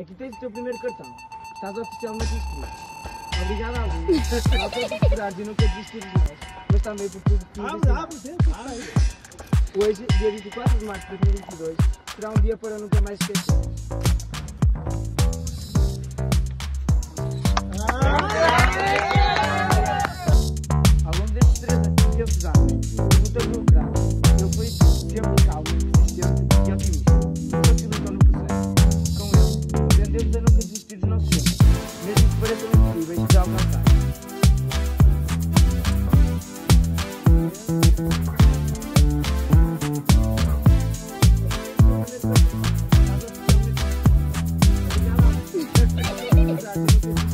Aqui tem primeiro cartão. Estás oficialmente inscrito. Obrigado, Aline. Não podes esperar e nunca desistires mais. Mas também por tudo que hoje, dia 24 de março de 2022, será um dia para nunca mais esquecermos. Thank you.